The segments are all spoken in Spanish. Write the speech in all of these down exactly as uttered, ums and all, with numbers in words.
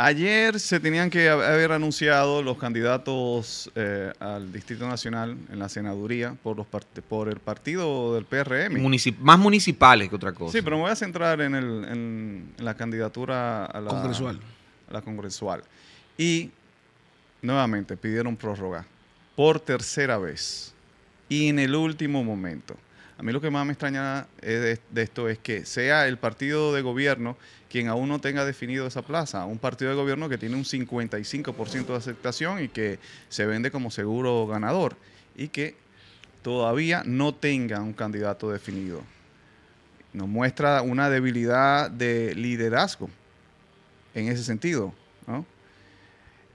Ayer se tenían que haber anunciado los candidatos eh, al Distrito Nacional en la senaduría por los por el partido del P R M. Municip más municipales que otra cosa. Sí, pero me voy a centrar en, el, en la candidatura a la congresual. A la congresual. Y nuevamente pidieron prórroga por tercera vez y en el último momento. A mí lo que más me extraña de esto es que sea el partido de gobierno quien aún no tenga definido esa plaza. Un partido de gobierno que tiene un cincuenta y cinco por ciento de aceptación y que se vende como seguro ganador y que todavía no tenga un candidato definido. Nos muestra una debilidad de liderazgo en ese sentido, ¿no?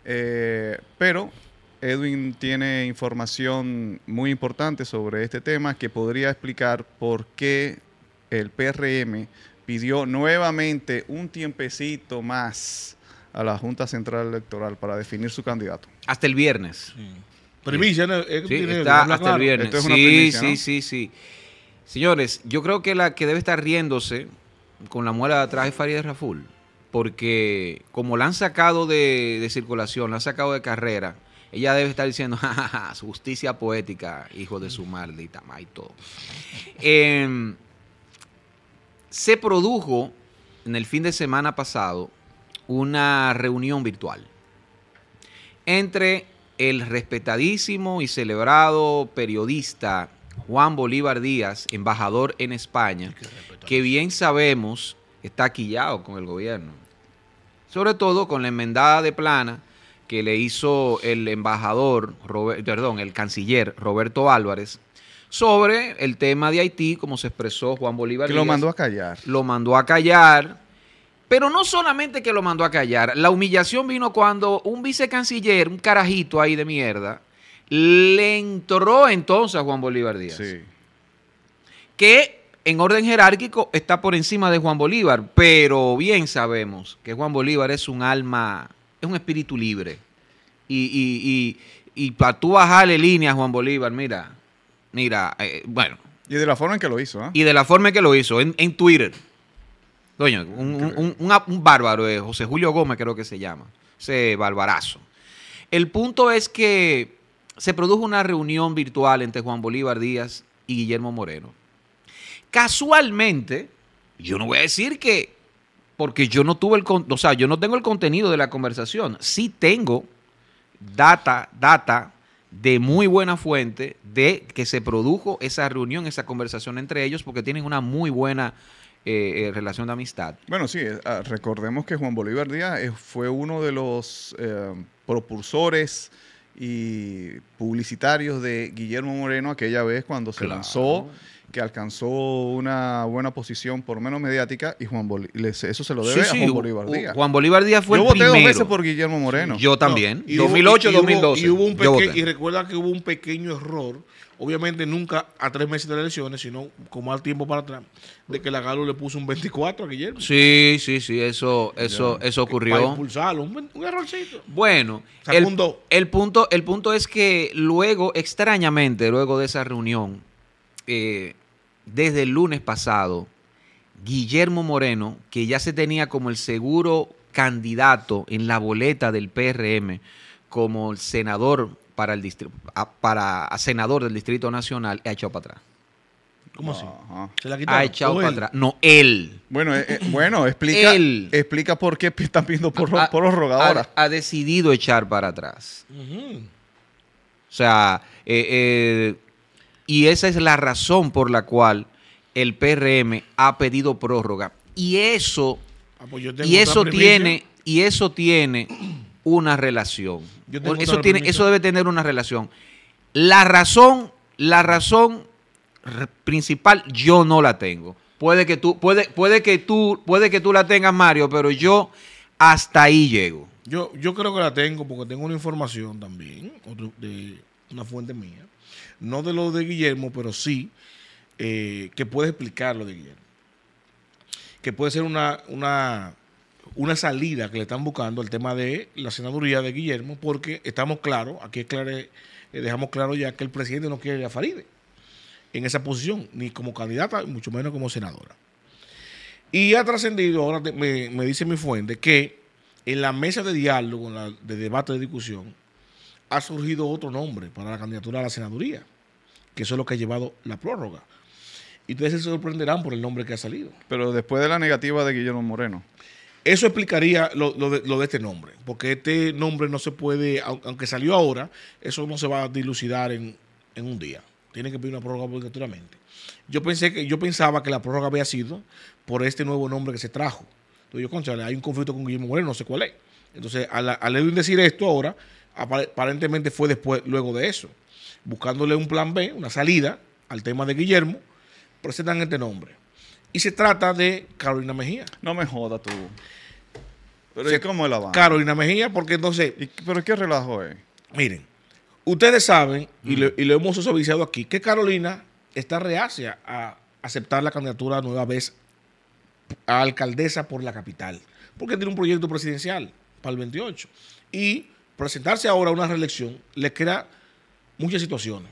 Eh, pero... Edwin tiene información muy importante sobre este tema que podría explicar por qué el P R M pidió nuevamente un tiempecito más a la Junta Central Electoral para definir su candidato. Hasta el viernes. Sí. Primicia, ¿no? Sí, tiene, está hasta claro. el viernes. Esto es una sí, primicia, sí, ¿no? sí, sí. Señores, yo creo que la que debe estar riéndose con la muela de atrás es Faride Raful, porque como la han sacado de, de circulación, la han sacado de carrera, ella debe estar diciendo, ja, ja, ja, justicia poética, hijo de su maldita madre y todo. Eh, se produjo en el fin de semana pasado una reunión virtual entre el respetadísimo y celebrado periodista Juan Bolívar Díaz, embajador en España, que bien sabemos está quillado con el gobierno, sobre todo con la enmendada de plana que le hizo el embajador, Robert, perdón, el canciller Roberto Álvarez, sobre el tema de Haití, como se expresó Juan Bolívar Díaz. Que lo mandó a callar. Lo mandó a callar, pero no solamente que lo mandó a callar, la humillación vino cuando un vicecanciller, un carajito ahí de mierda, le entró entonces a Juan Bolívar Díaz. Sí. Que en orden jerárquico está por encima de Juan Bolívar, pero bien sabemos que Juan Bolívar es un alma... Es un espíritu libre. Y, y, y, y para tú bajarle línea a Juan Bolívar, mira, mira, eh, bueno. Y de la forma en que lo hizo, ¿eh? Y de la forma en que lo hizo, en, en Twitter. Doña, un, un, un, un bárbaro, eh, José Julio Gómez creo que se llama, ese barbarazo. El punto es que se produjo una reunión virtual entre Juan Bolívar Díaz y Guillermo Moreno. Casualmente, yo no voy a decir que porque yo no tuve el, o sea, yo no tengo el contenido de la conversación. Sí tengo data, data de muy buena fuente de que se produjo esa reunión, esa conversación entre ellos, porque tienen una muy buena eh, relación de amistad. Bueno, sí, recordemos que Juan Bolívar Díaz fue uno de los eh, propulsores y publicitarios de Guillermo Moreno aquella vez cuando se claro. lanzó, que alcanzó una buena posición por menos mediática, y Juan Bolí eso se lo debe sí, sí, a Juan Bolívar Díaz. Juan Bolívar Díaz fue yo el primero. Yo voté dos veces por Guillermo Moreno. Sí, yo también. No, dos mil ocho, dos mil doce. Y, hubo un peque y recuerda que hubo un pequeño error, obviamente nunca a tres meses de las elecciones, sino como al tiempo para atrás, de que la Galo le puso un veinticuatro a Guillermo. Sí, sí, sí, eso eso, ya, eso ocurrió. Para impulsarlo, un, un errorcito. Bueno, el, el, punto, el punto es que luego, extrañamente, luego de esa reunión, eh, desde el lunes pasado, Guillermo Moreno, que ya se tenía como el seguro candidato en la boleta del P R M como el senador para el distrito, para senador del Distrito Nacional, ha echado para atrás. ¿Cómo así? ¿Se la quitaron? Ha echado para él? atrás. No, él. Bueno, eh, bueno explica, él. explica por qué están viendo por prorrogadora. Ha, ha decidido echar para atrás. Uh-huh. O sea, eh, eh, y esa es la razón por la cual el P R M ha pedido prórroga. Y eso, ah, pues yo tengo y eso tiene, y eso tiene una relación. Yo tengo eso, tiene, eso debe tener una relación. La razón, la razón principal, yo no la tengo. Puede que tú, puede, puede que tú, puede que tú la tengas, Mario, pero yo hasta ahí llego. Yo, yo creo que la tengo porque tengo una información también, otro, de una fuente mía. No de lo de Guillermo, pero sí eh, que puede explicar lo de Guillermo. Que puede ser una, una, una salida que le están buscando al tema de la senaduría de Guillermo, porque estamos claros, aquí es claro, eh, dejamos claro ya que el presidente no quiere a Faride en esa posición, ni como candidata, mucho menos como senadora. Y ha trascendido, ahora te, me, me dice mi fuente, que en la mesa de diálogo, en la, de debate, de discusión, ha surgido otro nombre para la candidatura a la senaduría, que eso es lo que ha llevado la prórroga. Y ustedes se sorprenderán por el nombre que ha salido. Pero después de la negativa de Guillermo Moreno. Eso explicaría lo, lo, de, lo de este nombre, porque este nombre no se puede, aunque salió ahora, eso no se va a dilucidar en, en un día. Tiene que pedir una prórroga obligatoriamente. Yo pensé que, yo pensaba que la prórroga había sido por este nuevo nombre que se trajo. Entonces yo, conchale, hay un conflicto con Guillermo Moreno, no sé cuál es. Entonces, al, al Edwin decir esto ahora, aparentemente fue después, luego de eso, buscándole un plan B, una salida al tema de Guillermo, presentan este nombre. Y se trata de Carolina Mejía. No me jodas tú. Pero se, ¿y cómo es la vaina? Carolina Mejía, porque entonces... ¿Y, pero qué relajo es? Miren, ustedes saben, mm. y, le, y lo hemos socializado aquí, que Carolina está reacia a aceptar la candidatura nueva vez a alcaldesa por la capital, porque tiene un proyecto presidencial para el veintiocho. Y presentarse ahora a una reelección le crea muchas situaciones.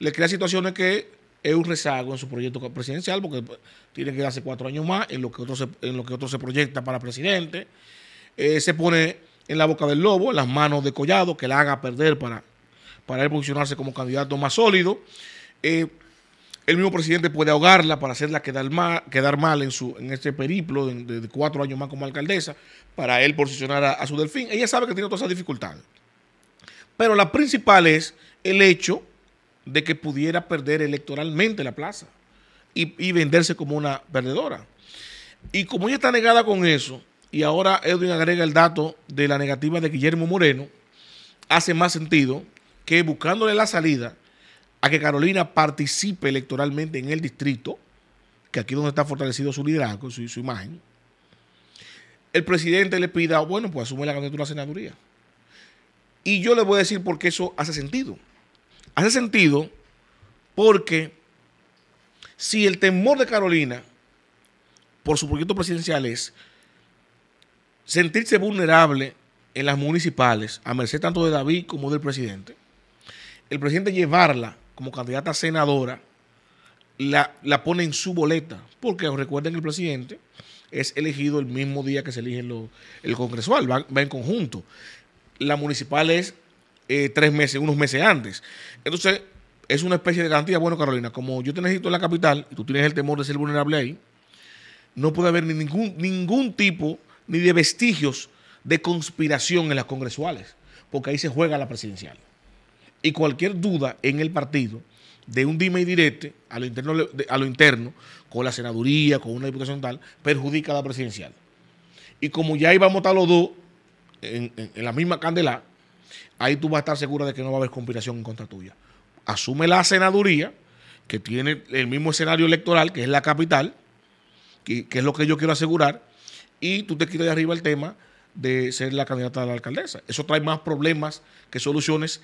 Le crea situaciones que es un rezago en su proyecto presidencial, porque tiene que darse cuatro años más en lo que otro se, en lo que otro se proyecta para presidente. Eh, se pone en la boca del lobo, en las manos de Collado, que la haga perder para, para él posicionarse como candidato más sólido. Eh, El mismo presidente puede ahogarla para hacerla quedar mal, quedar mal en, su, en este periplo de, de, de cuatro años más como alcaldesa, para él posicionar a, a su delfín. Ella sabe que tiene todas esas dificultades. Pero la principal es el hecho de que pudiera perder electoralmente la plaza y, y venderse como una perdedora. Y como ella está negada con eso, y ahora Edwin agrega el dato de la negativa de Guillermo Moreno, hace más sentido que buscándole la salida a que Carolina participe electoralmente en el distrito, que aquí es donde está fortalecido su liderazgo, su, su imagen, el presidente le pida, bueno, pues asume la candidatura a la senaduría. Y yo le voy a decir por qué eso hace sentido. Hace sentido porque si el temor de Carolina por su proyecto presidencial es sentirse vulnerable en las municipales, a merced tanto de David como del presidente, el presidente llevarla como candidata a senadora, la, la pone en su boleta, porque recuerden que el presidente es elegido el mismo día que se elige lo, el congresual, va, va en conjunto. La municipal es eh, tres meses, unos meses antes. Entonces, es una especie de garantía. Bueno, Carolina, como yo te necesito en la capital, y tú tienes el temor de ser vulnerable ahí, no puede haber ni ningún, ningún tipo ni de vestigios de conspiración en las congresuales, porque ahí se juega la presidencial. Y cualquier duda en el partido de un dime y direte a lo interno, a lo interno con la senaduría, con una diputación tal, perjudica a la presidencial. Y como ya íbamos a estar los dos en, en, en la misma candela, ahí tú vas a estar segura de que no va a haber conspiración en contra tuya. Asume la senaduría, que tiene el mismo escenario electoral, que es la capital, que, que es lo que yo quiero asegurar, y tú te quitas de arriba el tema de ser la candidata a la alcaldesa. Eso trae más problemas que soluciones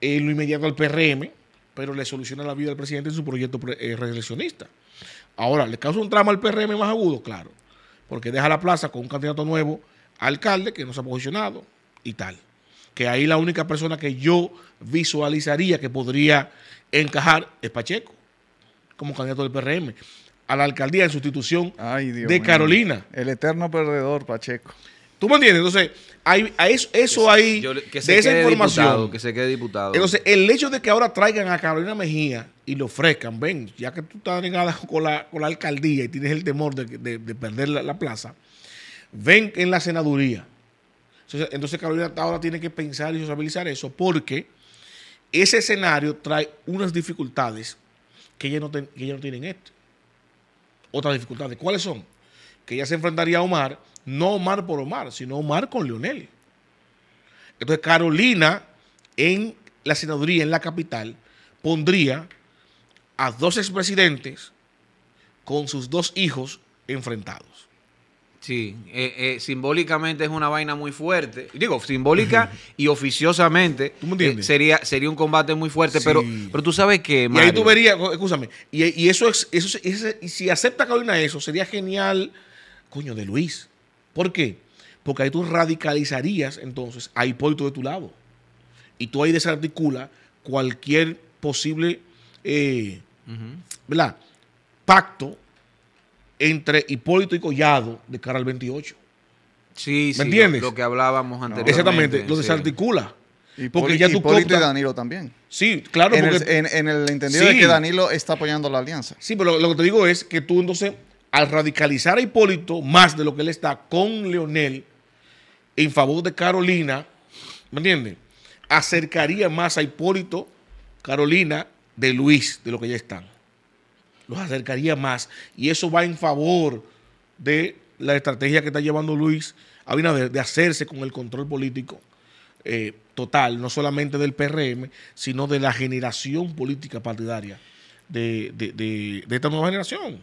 en lo inmediato al P R M, pero le soluciona la vida al presidente en su proyecto eh, reeleccionista. Ahora, ¿le causa un trama al P R M más agudo? Claro, porque deja la plaza con un candidato nuevo a alcalde que no se ha posicionado y tal. Que ahí la única persona que yo visualizaría que podría encajar es Pacheco, como candidato del P R M, a la alcaldía en sustitución Ay, Dios de mío. Carolina. El eterno perdedor, Pacheco. ¿Tú me entiendes? Entonces, hay, hay eso, eso ahí, de se esa información. Diputado, que se quede diputado. Entonces, el hecho de que ahora traigan a Carolina Mejía y le ofrezcan, ven, ya que tú estás negada con la, con la alcaldía y tienes el temor de, de, de perder la, la plaza, ven en la senaduría. Entonces, entonces, Carolina ahora tiene que pensar y sociabilizar eso, porque ese escenario trae unas dificultades que ella no, ten, que ella no tiene en este. Otras dificultades. ¿Cuáles son? Que ella se enfrentaría a Omar, no Omar por Omar, sino Omar con Leonel. Entonces Carolina en la senaduría, en la capital, pondría a dos expresidentes con sus dos hijos enfrentados. Sí, eh, eh, simbólicamente es una vaina muy fuerte. Digo, simbólica uh-huh. y oficiosamente eh, sería, sería un combate muy fuerte. Sí. Pero, pero tú sabes que, Mario, y ahí tú verías, escúchame, y, y eso es, eso es, y si acepta Carolina eso, sería genial, coño, de Luis. ¿Por qué? Porque ahí tú radicalizarías entonces a Hipólito de tu lado. Y tú ahí desarticula cualquier posible eh, uh-huh. ¿verdad? pacto entre Hipólito y Collado de cara al veintiocho. Sí, sí. ¿Me entiendes? Lo, lo que hablábamos anteriormente. Exactamente, entonces sí. se articula. Y porque Hipólito, ya tú Hipólito y Danilo también. Sí, claro. En, porque, el, en, en el entendido sí. de que Danilo está apoyando la alianza. Sí, pero lo, lo que te digo es que tú entonces, al radicalizar a Hipólito más de lo que él está con Leonel en favor de Carolina, ¿me entiendes? Acercaría más a Hipólito, Carolina, de Luis, de lo que ya están. Los acercaría más. Y eso va en favor de la estrategia que está llevando Luis Abinader de hacerse con el control político eh, total, no solamente del P R M, sino de la generación política partidaria de, de, de, de esta nueva generación.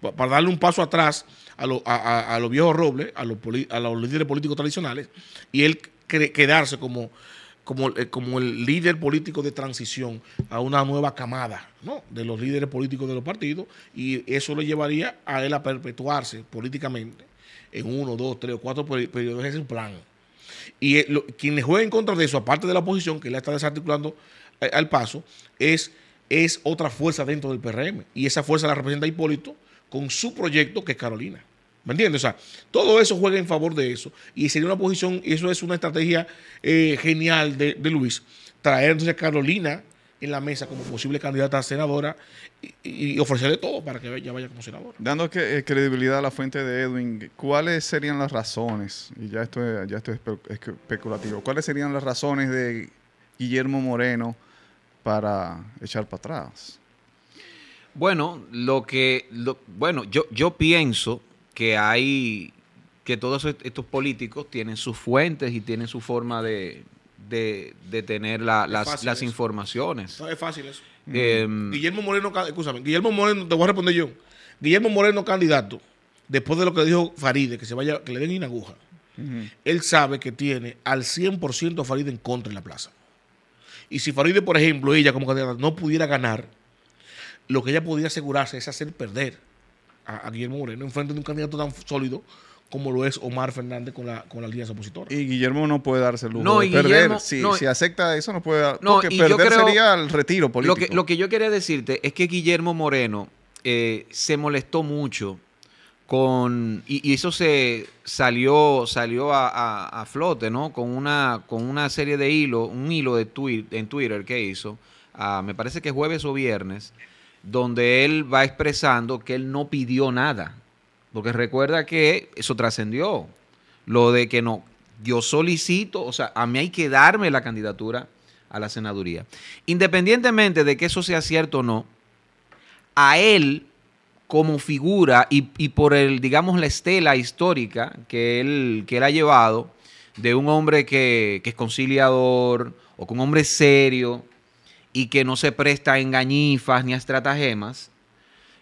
Para darle un paso atrás a, lo, a, a, a los viejos robles, a los, poli, a los líderes políticos tradicionales, y él quedarse como, como, como el líder político de transición a una nueva camada, ¿no?, de los líderes políticos de los partidos, y eso lo llevaría a él a perpetuarse políticamente en uno, dos, tres o cuatro periodos. Ese es el plan. Y lo, quienes juegan en contra de eso, aparte de la oposición, que la está desarticulando eh, al paso, es, es otra fuerza dentro del P R M, y esa fuerza la representa Hipólito con su proyecto, que es Carolina. ¿Me entiendes? O sea, todo eso juega en favor de eso. Y sería una posición, y eso es una estrategia eh, genial de, de Luis, traer entonces a Carolina en la mesa como posible candidata a senadora y, y ofrecerle todo para que ella vaya como senadora. Dando que, eh, credibilidad a la fuente de Edwin, ¿cuáles serían las razones? Y ya esto es, ya esto es especulativo. ¿Cuáles serían las razones de Guillermo Moreno para echar para atrás? Bueno, lo que lo, bueno, yo, yo pienso que hay que todos estos políticos tienen sus fuentes y tienen su forma de, de, de tener la, las, las informaciones. No es fácil eso. Eh, Guillermo Moreno, escúchame, Guillermo Moreno, te voy a responder yo. Guillermo Moreno, candidato, después de lo que dijo Faride, que se vaya, que le den una aguja, uh-huh. él sabe que tiene al cien por ciento a Faride en contra en la plaza. Y si Faride, por ejemplo, ella como candidata no pudiera ganar, lo que ella podría asegurarse es hacer perder a, a Guillermo Moreno en frente de un candidato tan sólido como lo es Omar Fernández con la, con la alianza opositora. Y Guillermo no puede darse el lujo no, de perder. Si, no, si acepta eso, no puede dar. No, porque perder creo, sería el retiro político. Lo que, lo que yo quería decirte es que Guillermo Moreno eh, se molestó mucho con... Y, y eso se salió, salió a, a, a flote, ¿no? Con una, con una serie de hilos, un hilo de tweet, en Twitter que hizo, uh, me parece que jueves o viernes, donde él va expresando que él no pidió nada. Porque recuerda que eso trascendió. Lo de que no, yo solicito, o sea, a mí hay que darme la candidatura a la senaduría. Independientemente de que eso sea cierto o no, a él como figura y, y por el, digamos, la estela histórica que él, que él ha llevado de un hombre que, que es conciliador o que un hombre serio, y que no se presta a engañifas ni a estratagemas,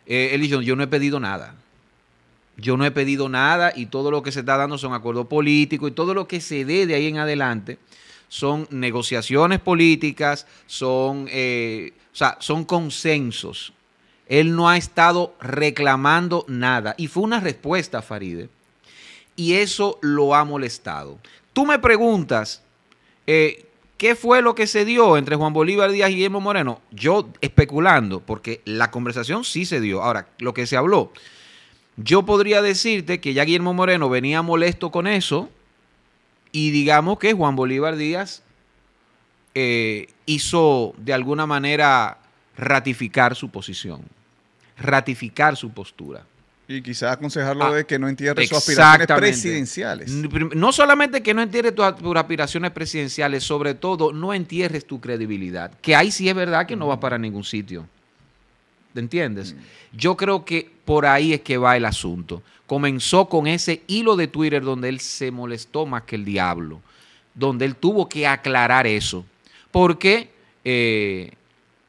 eh, él dijo, yo no he pedido nada. Yo no he pedido nada y todo lo que se está dando son acuerdos políticos y todo lo que se dé de ahí en adelante son negociaciones políticas, son, eh, o sea, son consensos. Él no ha estado reclamando nada y fue una respuesta a Faride y eso lo ha molestado. Tú me preguntas... Eh, ¿Qué fue lo que se dio entre Juan Bolívar Díaz y Guillermo Moreno? Yo especulando, porque la conversación sí se dio. Ahora, lo que se habló, yo podría decirte que ya Guillermo Moreno venía molesto con eso y digamos que Juan Bolívar Díaz eh, hizo de alguna manera ratificar su posición, ratificar su postura. Y quizás aconsejarlo ah, de que no entierre sus aspiraciones presidenciales. No solamente que no entierres tus aspiraciones presidenciales, sobre todo no entierres tu credibilidad, que ahí sí es verdad que no va para ningún sitio. ¿Te entiendes? Mm. Yo creo que por ahí es que va el asunto. Comenzó con ese hilo de Twitter donde él se molestó más que el diablo, donde él tuvo que aclarar eso, porque eh,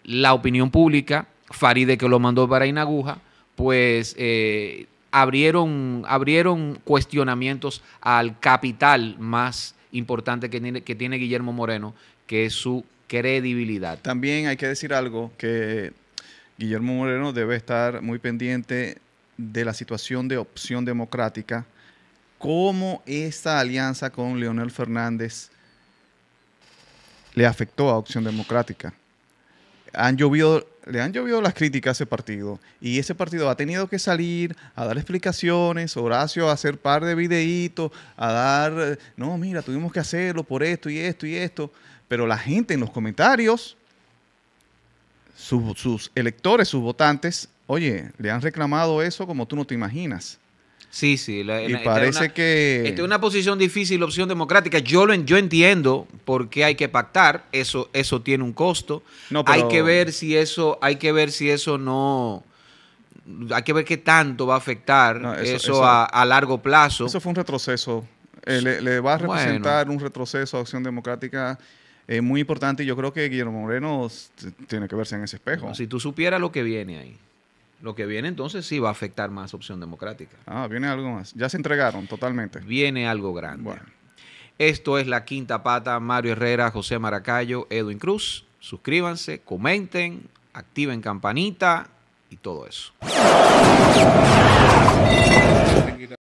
la opinión pública, Faride que lo mandó para Inaguja, pues eh, abrieron, abrieron cuestionamientos al capital más importante que tiene, que tiene Guillermo Moreno, que es su credibilidad. También hay que decir algo, que Guillermo Moreno debe estar muy pendiente de la situación de Opción Democrática, cómo esta alianza con Leonel Fernández le afectó a Opción Democrática. Han llovido le han llovido las críticas a ese partido, y ese partido ha tenido que salir a dar explicaciones, Horacio a hacer par de videitos, a dar, no, mira, tuvimos que hacerlo por esto y esto y esto, pero la gente en los comentarios, sus, sus electores, sus votantes, oye, le han reclamado eso como tú no te imaginas. Sí, sí. La, y parece una, que... Esta es una posición difícil, Opción Democrática. Yo lo yo entiendo por qué hay que pactar. Eso, eso tiene un costo. No, pero... Hay que ver si eso, hay que ver si eso no... Hay que ver qué tanto va a afectar no, eso, eso a, a largo plazo. Eso fue un retroceso. Eh, le, le va a representar bueno. un retroceso a Opción Democrática eh, muy importante. Y yo creo que Guillermo Moreno tiene que verse en ese espejo. No, si tú supieras lo que viene ahí. Lo que viene entonces sí va a afectar más Opción Democrática. Ah, viene algo más. Ya se entregaron totalmente. Viene algo grande. Bueno. Esto es La Quinta Pata. Mario Herrera, José Maracayo, Edwin Cruz. Suscríbanse, comenten, activen campanita y todo eso.